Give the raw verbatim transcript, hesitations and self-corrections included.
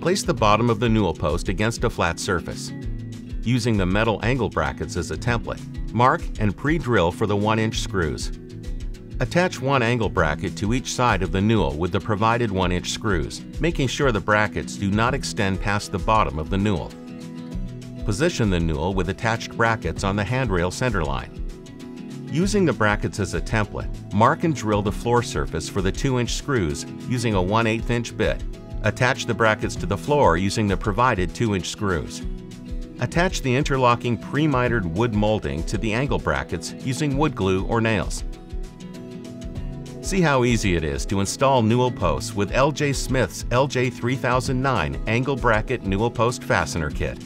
Place the bottom of the newel post against a flat surface. Using the metal angle brackets as a template, mark and pre-drill for the one inch screws. Attach one angle bracket to each side of the newel with the provided one inch screws, making sure the brackets do not extend past the bottom of the newel. Position the newel with attached brackets on the handrail centerline. Using the brackets as a template, mark and drill the floor surface for the two inch screws using a one eighth inch bit. Attach the brackets to the floor using the provided two inch screws. Attach the interlocking pre-mitered wood molding to the angle brackets using wood glue or nails. See how easy it is to install newel posts with L J Smith's L J three thousand nine Angle Bracket Newel Post Fastener Kit.